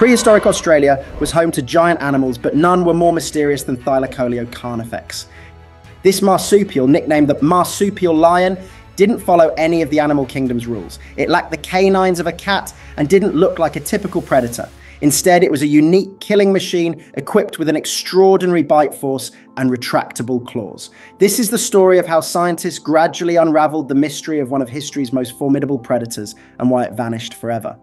Prehistoric Australia was home to giant animals, but none were more mysterious than Thylacoleo carnifex. This marsupial, nicknamed the marsupial lion, didn't follow any of the animal kingdom's rules. It lacked the canines of a cat and didn't look like a typical predator. Instead, it was a unique killing machine equipped with an extraordinary bite force and retractable claws. This is the story of how scientists gradually unraveled the mystery of one of history's most formidable predators and why it vanished forever.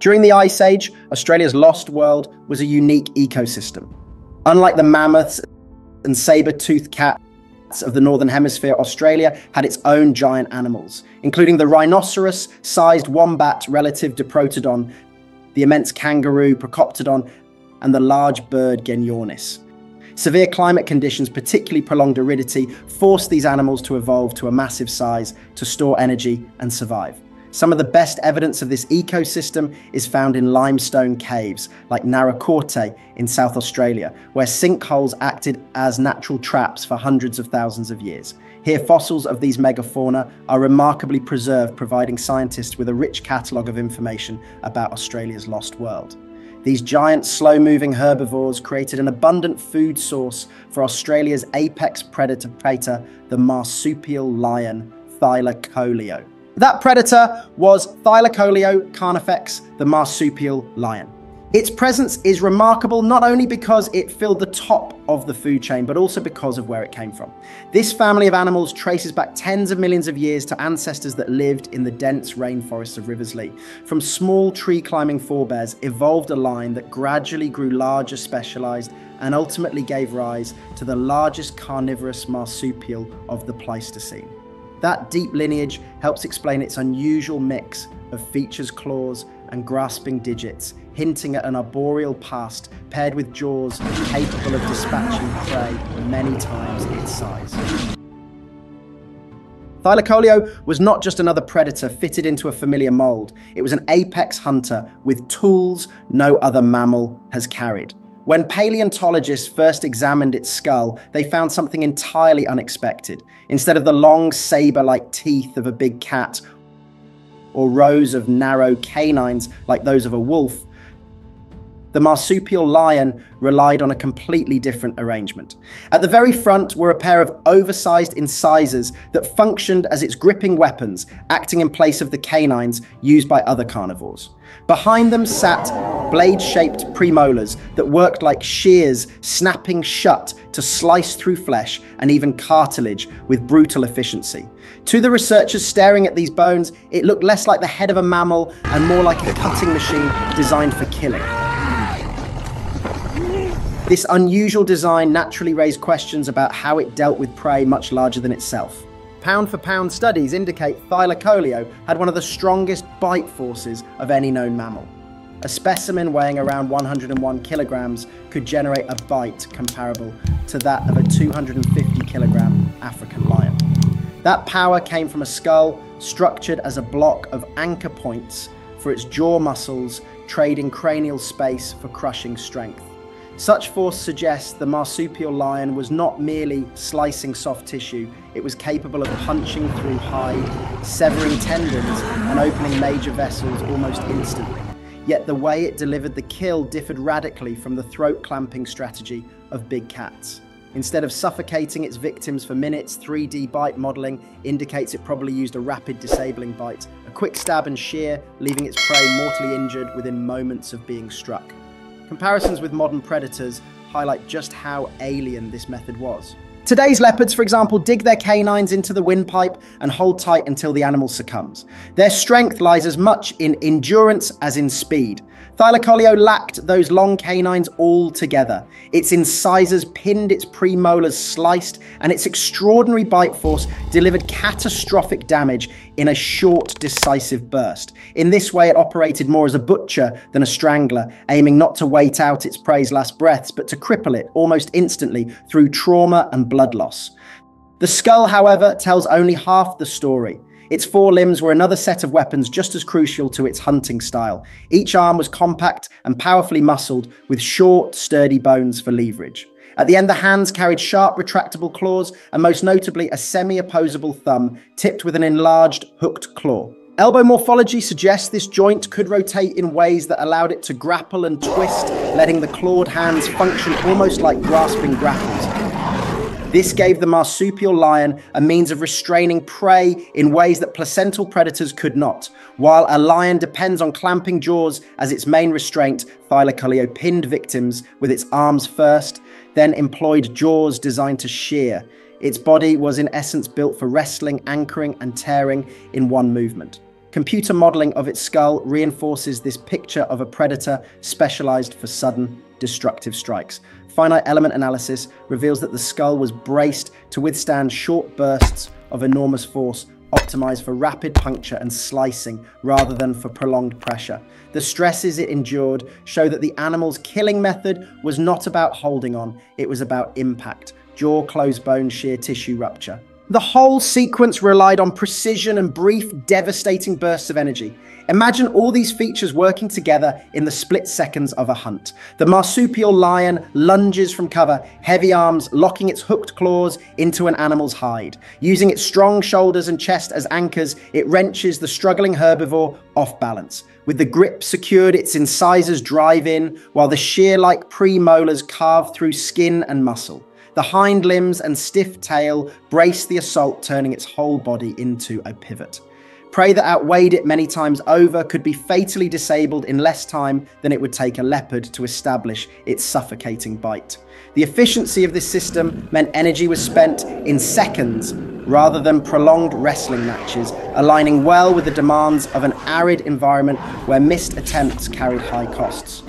During the Ice Age, Australia's lost world was a unique ecosystem. Unlike the mammoths and saber-toothed cats of the Northern Hemisphere, Australia had its own giant animals, including the rhinoceros-sized wombat relative Diprotodon, the immense kangaroo Procoptodon, and the large bird Genyornis. Severe climate conditions, particularly prolonged aridity, forced these animals to evolve to a massive size to store energy and survive. Some of the best evidence of this ecosystem is found in limestone caves, like Naracoorte in South Australia, where sinkholes acted as natural traps for hundreds of thousands of years. Here, fossils of these megafauna are remarkably preserved, providing scientists with a rich catalogue of information about Australia's lost world. These giant, slow-moving herbivores created an abundant food source for Australia's apex predator, the marsupial lion, Thylacoleo. That predator was Thylacoleo carnifex, the marsupial lion. Its presence is remarkable not only because it filled the top of the food chain, but also because of where it came from. This family of animals traces back tens of millions of years to ancestors that lived in the dense rainforests of Riversleigh. From small tree-climbing forebears evolved a line that gradually grew larger, specialized, and ultimately gave rise to the largest carnivorous marsupial of the Pleistocene. That deep lineage helps explain its unusual mix of features, claws, and grasping digits, hinting at an arboreal past paired with jaws capable of dispatching prey many times its size. Thylacoleo was not just another predator fitted into a familiar mold. It was an apex hunter with tools no other mammal has carried. When paleontologists first examined its skull, they found something entirely unexpected. Instead of the long saber-like teeth of a big cat or rows of narrow canines like those of a wolf, the marsupial lion relied on a completely different arrangement. At the very front were a pair of oversized incisors that functioned as its gripping weapons, acting in place of the canines used by other carnivores. Behind them sat blade-shaped premolars that worked like shears, snapping shut to slice through flesh and even cartilage with brutal efficiency. To the researchers staring at these bones, it looked less like the head of a mammal and more like a cutting machine designed for killing. This unusual design naturally raised questions about how it dealt with prey much larger than itself. Pound-for-pound studies indicate Thylacoleo had one of the strongest bite forces of any known mammal. A specimen weighing around 101 kilograms could generate a bite comparable to that of a 250-kilogram African lion. That power came from a skull structured as a block of anchor points for its jaw muscles, trading cranial space for crushing strength. Such force suggests the marsupial lion was not merely slicing soft tissue, it was capable of punching through hide, severing tendons, and opening major vessels almost instantly. Yet the way it delivered the kill differed radically from the throat-clamping strategy of big cats. Instead of suffocating its victims for minutes, 3D bite modelling indicates it probably used a rapid disabling bite, a quick stab and shear, leaving its prey mortally injured within moments of being struck. Comparisons with modern predators highlight just how alien this method was. Today's leopards, for example, dig their canines into the windpipe and hold tight until the animal succumbs. Their strength lies as much in endurance as in speed. Thylacoleo lacked those long canines altogether. Its incisors pinned, its premolars sliced, and its extraordinary bite force delivered catastrophic damage in a short, decisive burst. In this way, it operated more as a butcher than a strangler, aiming not to wait out its prey's last breaths, but to cripple it almost instantly through trauma and blood loss. The skull, however, tells only half the story. Its four limbs were another set of weapons just as crucial to its hunting style. Each arm was compact and powerfully muscled, with short, sturdy bones for leverage. At the end, the hands carried sharp, retractable claws, and most notably, a semi-opposable thumb tipped with an enlarged, hooked claw. Elbow morphology suggests this joint could rotate in ways that allowed it to grapple and twist, letting the clawed hands function almost like grasping grapples. This gave the marsupial lion a means of restraining prey in ways that placental predators could not. While a lion depends on clamping jaws as its main restraint, Thylacoleo pinned victims with its arms first, then employed jaws designed to shear. Its body was in essence built for wrestling, anchoring, and tearing in one movement. Computer modeling of its skull reinforces this picture of a predator specialized for sudden, destructive strikes. Finite element analysis reveals that the skull was braced to withstand short bursts of enormous force, optimized for rapid puncture and slicing rather than for prolonged pressure. The stresses it endured show that the animal's killing method was not about holding on, it was about impact. Jaw, closed bone, shear tissue rupture. The whole sequence relied on precision and brief, devastating bursts of energy. Imagine all these features working together in the split seconds of a hunt. The marsupial lion lunges from cover, heavy arms locking its hooked claws into an animal's hide. Using its strong shoulders and chest as anchors, it wrenches the struggling herbivore off balance. With the grip secured, its incisors drive in, while the shear-like premolars carve through skin and muscle. The hind limbs and stiff tail brace the assault, turning its whole body into a pivot. Prey that outweighed it many times over could be fatally disabled in less time than it would take a leopard to establish its suffocating bite. The efficiency of this system meant energy was spent in seconds rather than prolonged wrestling matches, aligning well with the demands of an arid environment where missed attempts carried high costs.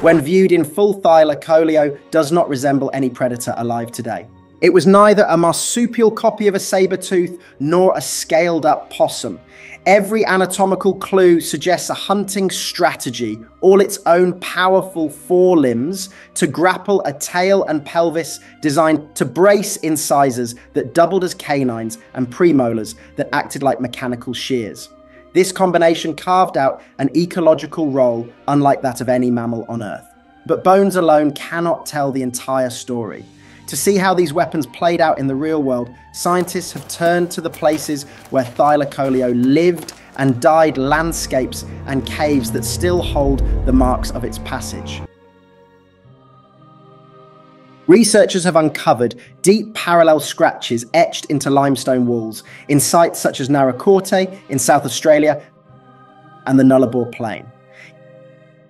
When viewed in full, Thylacoleo does not resemble any predator alive today. It was neither a marsupial copy of a saber tooth nor a scaled-up possum. Every anatomical clue suggests a hunting strategy, all its own powerful forelimbs, to grapple a tail and pelvis designed to brace incisors that doubled as canines and premolars that acted like mechanical shears. This combination carved out an ecological role unlike that of any mammal on Earth. But bones alone cannot tell the entire story. To see how these weapons played out in the real world, scientists have turned to the places where Thylacoleo lived and died, landscapes and caves that still hold the marks of its passage. Researchers have uncovered deep parallel scratches etched into limestone walls in sites such as Naracoorte in South Australia and the Nullarbor Plain.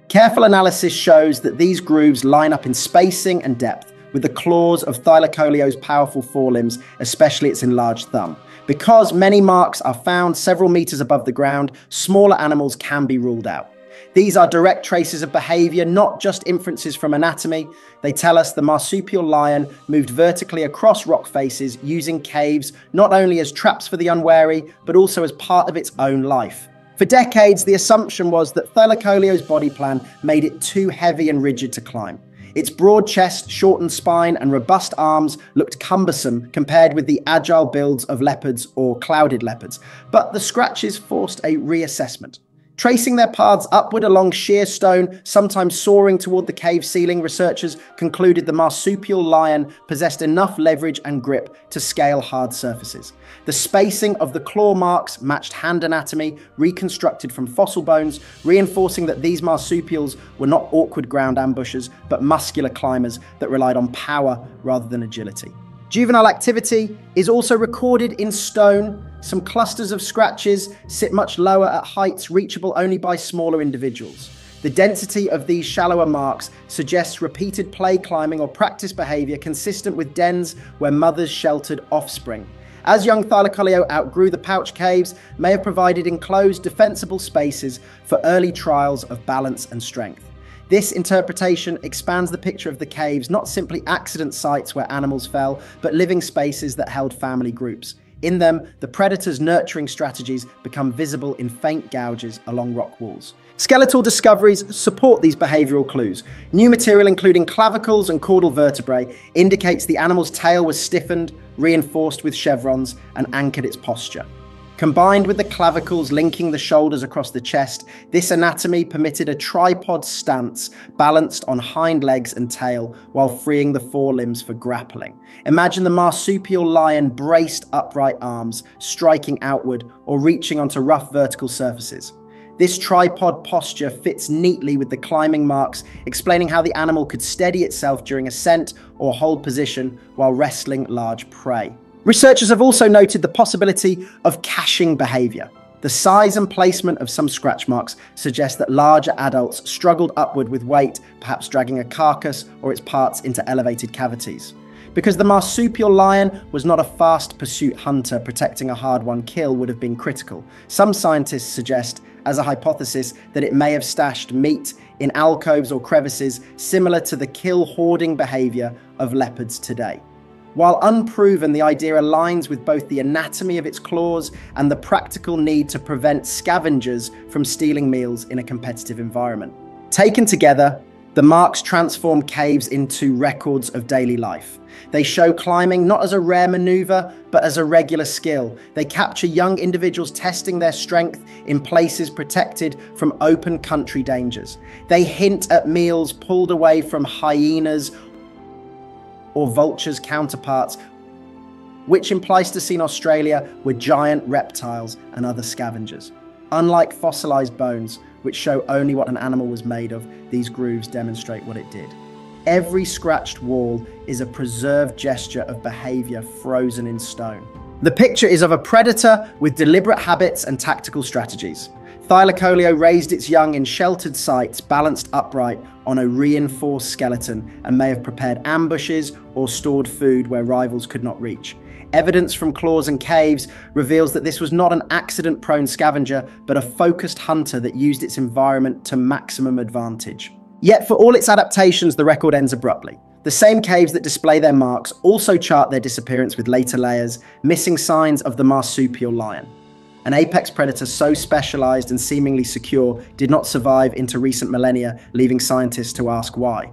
Careful analysis shows that these grooves line up in spacing and depth with the claws of Thylacoleo's powerful forelimbs, especially its enlarged thumb. Because many marks are found several meters above the ground, smaller animals can be ruled out. These are direct traces of behavior, not just inferences from anatomy. They tell us the marsupial lion moved vertically across rock faces, using caves not only as traps for the unwary, but also as part of its own life. For decades, the assumption was that Thylacoleo's body plan made it too heavy and rigid to climb. Its broad chest, shortened spine, and robust arms looked cumbersome compared with the agile builds of leopards or clouded leopards, but the scratches forced a reassessment. Tracing their paths upward along sheer stone, sometimes soaring toward the cave ceiling, researchers concluded the marsupial lion possessed enough leverage and grip to scale hard surfaces. The spacing of the claw marks matched hand anatomy reconstructed from fossil bones, reinforcing that these marsupials were not awkward ground ambushers, but muscular climbers that relied on power rather than agility. Juvenile activity is also recorded in stone. Some clusters of scratches sit much lower at heights reachable only by smaller individuals. The density of these shallower marks suggests repeated play climbing or practice behavior consistent with dens where mothers sheltered offspring. As young Thylacoleo outgrew the pouch caves, may have provided enclosed defensible spaces for early trials of balance and strength. This interpretation expands the picture of the caves, not simply accident sites where animals fell, but living spaces that held family groups. In them, the predator's nurturing strategies become visible in faint gouges along rock walls. Skeletal discoveries support these behavioral clues. New material, including clavicles and caudal vertebrae, indicates the animal's tail was stiffened, reinforced with chevrons, and anchored its posture. Combined with the clavicles linking the shoulders across the chest, this anatomy permitted a tripod stance balanced on hind legs and tail while freeing the forelimbs for grappling. Imagine the marsupial lion braced upright arms, striking outward or reaching onto rough vertical surfaces. This tripod posture fits neatly with the climbing marks, explaining how the animal could steady itself during ascent or hold position while wrestling large prey. Researchers have also noted the possibility of caching behavior. The size and placement of some scratch marks suggest that larger adults struggled upward with weight, perhaps dragging a carcass or its parts into elevated cavities. Because the marsupial lion was not a fast pursuit hunter, protecting a hard-won kill would have been critical. Some scientists suggest, as a hypothesis, that it may have stashed meat in alcoves or crevices, similar to the kill-hoarding behavior of leopards today. While unproven, the idea aligns with both the anatomy of its claws and the practical need to prevent scavengers from stealing meals in a competitive environment. Taken together, the marks transform caves into records of daily life. They show climbing not as a rare maneuver, but as a regular skill. They capture young individuals testing their strength in places protected from open country dangers. They hint at meals pulled away from hyenas or vultures' counterparts, which in Pleistocene Australia were giant reptiles and other scavengers. Unlike fossilized bones, which show only what an animal was made of, these grooves demonstrate what it did. Every scratched wall is a preserved gesture of behavior frozen in stone. The picture is of a predator with deliberate habits and tactical strategies. Thylacoleo raised its young in sheltered sites, balanced upright on a reinforced skeleton, and may have prepared ambushes or stored food where rivals could not reach. Evidence from claws and caves reveals that this was not an accident-prone scavenger, but a focused hunter that used its environment to maximum advantage. Yet for all its adaptations, the record ends abruptly. The same caves that display their marks also chart their disappearance with later layers, missing signs of the marsupial lion. An apex predator so specialized and seemingly secure did not survive into recent millennia, leaving scientists to ask why.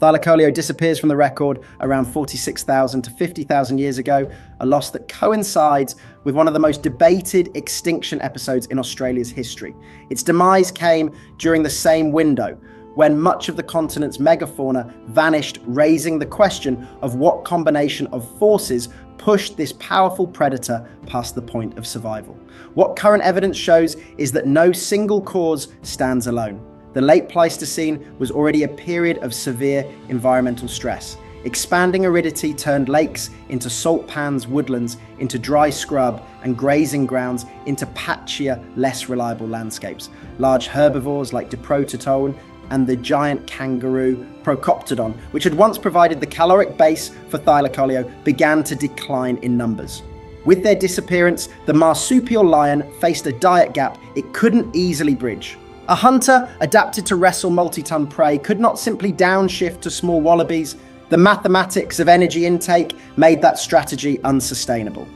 Thylacoleo disappears from the record around 46,000 to 50,000 years ago, a loss that coincides with one of the most debated extinction episodes in Australia's history. Its demise came during the same window, when much of the continent's megafauna vanished, raising the question of what combination of forces pushed this powerful predator past the point of survival. What current evidence shows is that no single cause stands alone. The late Pleistocene was already a period of severe environmental stress. Expanding aridity turned lakes into salt pans, woodlands into dry scrub, and grazing grounds into patchier, less reliable landscapes. Large herbivores like Diprotodon and the giant kangaroo Procoptodon, which had once provided the caloric base for Thylacoleo, began to decline in numbers. With their disappearance, the marsupial lion faced a diet gap it couldn't easily bridge. A hunter adapted to wrestle multi-ton prey could not simply downshift to small wallabies. The mathematics of energy intake made that strategy unsustainable.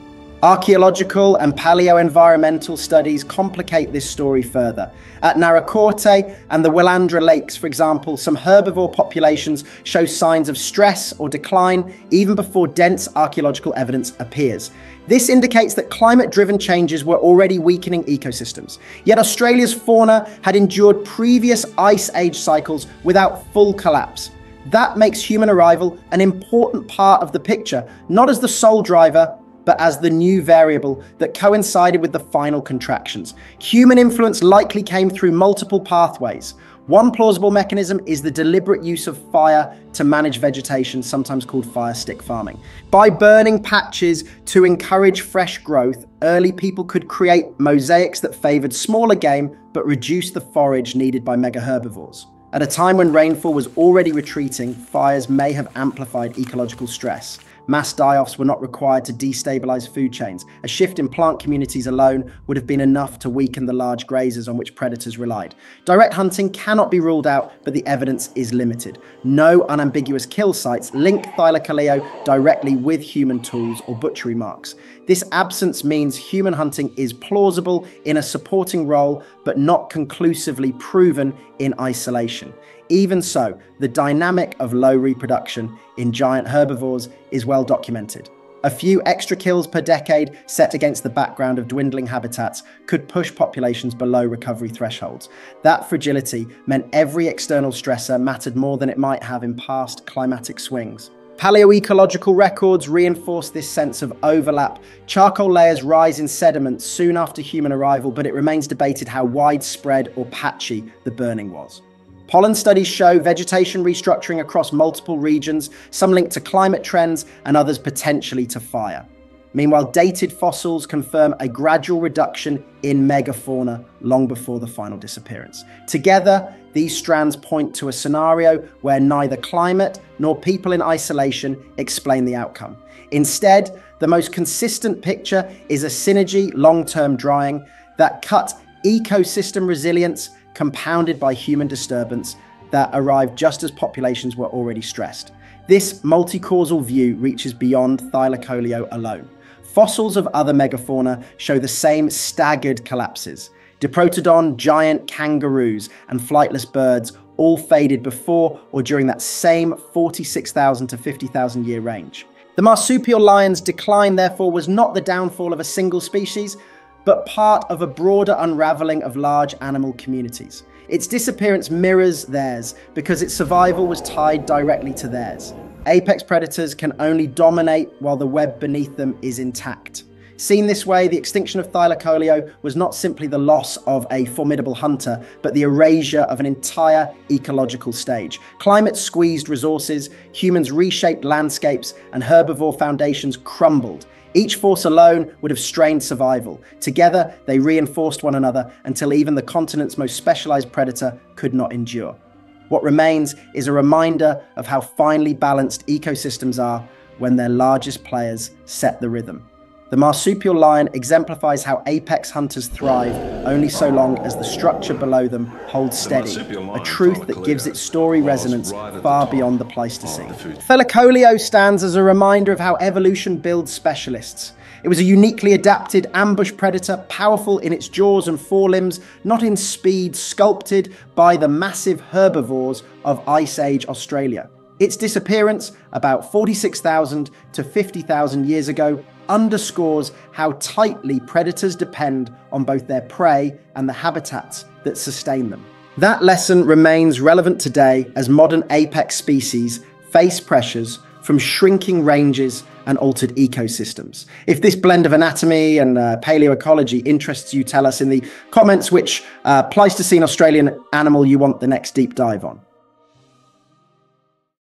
Archaeological and paleo-environmental studies complicate this story further. At Naracoorte and the Willandra Lakes, for example, some herbivore populations show signs of stress or decline even before dense archaeological evidence appears. This indicates that climate-driven changes were already weakening ecosystems. Yet Australia's fauna had endured previous ice age cycles without full collapse. That makes human arrival an important part of the picture, not as the sole driver, but as the new variable that coincided with the final contractions. Human influence likely came through multiple pathways. One plausible mechanism is the deliberate use of fire to manage vegetation, sometimes called fire stick farming. By burning patches to encourage fresh growth, early people could create mosaics that favored smaller game, but reduced the forage needed by mega herbivores. At a time when rainfall was already retreating, fires may have amplified ecological stress. Mass die-offs were not required to destabilize food chains. A shift in plant communities alone would have been enough to weaken the large grazers on which predators relied. Direct hunting cannot be ruled out, but the evidence is limited. No unambiguous kill sites link Thylacoleo directly with human tools or butchery marks. This absence means human hunting is plausible in a supporting role, but not conclusively proven in isolation. Even so, the dynamic of low reproduction in giant herbivores is well documented. A few extra kills per decade set against the background of dwindling habitats could push populations below recovery thresholds. That fragility meant every external stressor mattered more than it might have in past climatic swings. Paleoecological records reinforce this sense of overlap. Charcoal layers rise in sediment soon after human arrival, but it remains debated how widespread or patchy the burning was. Pollen studies show vegetation restructuring across multiple regions, some linked to climate trends and others potentially to fire. Meanwhile, dated fossils confirm a gradual reduction in megafauna long before the final disappearance. Together, these strands point to a scenario where neither climate nor people in isolation explain the outcome. Instead, the most consistent picture is a synergy long-term drying that cut ecosystem resilience compounded by human disturbance that arrived just as populations were already stressed. This multi-causal view reaches beyond Thylacoleo alone. Fossils of other megafauna show the same staggered collapses. Diprotodon, giant kangaroos, and flightless birds all faded before or during that same 46,000 to 50,000 year range. The marsupial lion's decline, therefore, was not the downfall of a single species, but part of a broader unraveling of large animal communities. Its disappearance mirrors theirs because its survival was tied directly to theirs. Apex predators can only dominate while the web beneath them is intact. Seen this way, the extinction of Thylacoleo was not simply the loss of a formidable hunter, but the erasure of an entire ecological stage. Climate squeezed resources, humans reshaped landscapes, and herbivore foundations crumbled. Each force alone would have strained survival. Together, they reinforced one another until even the continent's most specialized predator could not endure. What remains is a reminder of how finely balanced ecosystems are when their largest players set the rhythm. The marsupial lion exemplifies how apex hunters thrive only so long as the structure below them holds steady, a truth that gives its story resonance far beyond the Pleistocene. Thylacoleo stands as a reminder of how evolution builds specialists. It was a uniquely adapted ambush predator, powerful in its jaws and forelimbs, not in speed, sculpted by the massive herbivores of Ice Age Australia. Its disappearance, about 46,000 to 50,000 years ago, underscores how tightly predators depend on both their prey and the habitats that sustain them. That lesson remains relevant today as modern apex species face pressures from shrinking ranges and altered ecosystems. If this blend of anatomy and paleoecology interests you, tell us in the comments which Pleistocene Australian animal you want the next deep dive on.